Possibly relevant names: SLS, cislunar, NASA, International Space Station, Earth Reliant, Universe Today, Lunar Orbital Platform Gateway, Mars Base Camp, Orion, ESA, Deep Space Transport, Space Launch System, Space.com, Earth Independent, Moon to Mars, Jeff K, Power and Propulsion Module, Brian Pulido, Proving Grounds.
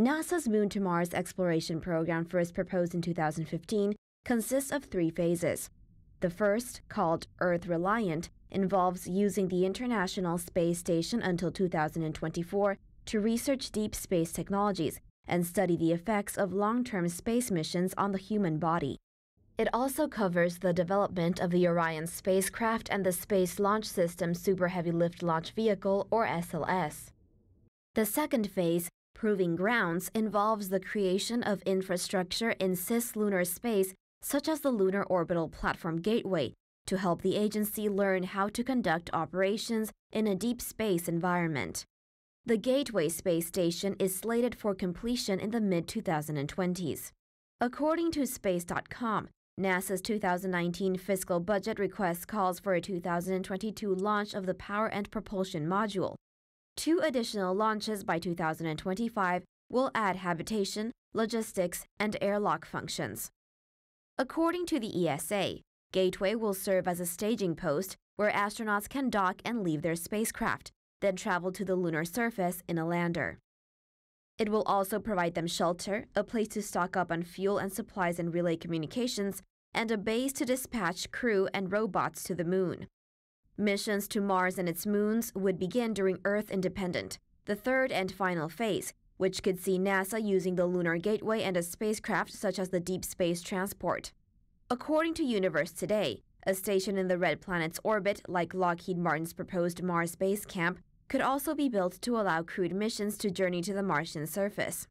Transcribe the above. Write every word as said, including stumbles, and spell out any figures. NASA's Moon to Mars exploration program, first proposed in two thousand fifteen, consists of three phases. The first, called Earth Reliant, involves using the International Space Station until two thousand twenty-four to research deep space technologies and study the effects of long-term space missions on the human body. It also covers the development of the Orion spacecraft and the Space Launch System Super Heavy Lift Launch Vehicle, or S L S. The second phase, Proving Grounds, involves the creation of infrastructure in cislunar space, such as the Lunar Orbital Platform Gateway, to help the agency learn how to conduct operations in a deep space environment. The Gateway space station is slated for completion in the mid twenty twenties. According to Space dot com, NASA's two thousand nineteen fiscal budget request calls for a two thousand twenty-two launch of the Power and Propulsion Module. Two additional launches by two thousand twenty-five will add habitation, logistics, and airlock functions. According to the E S A, Gateway will serve as a staging post where astronauts can dock and leave their spacecraft, then travel to the lunar surface in a lander. It will also provide them shelter, a place to stock up on fuel and supplies and relay communications, and a base to dispatch crew and robots to the moon. Missions to Mars and its moons would begin during Earth Independent, the third and final phase, which could see NASA using the Lunar Gateway and a spacecraft such as the Deep Space Transport. According to Universe Today, a station in the Red Planet's orbit, like Lockheed Martin's proposed Mars Base Camp, could also be built to allow crewed missions to journey to the Martian surface.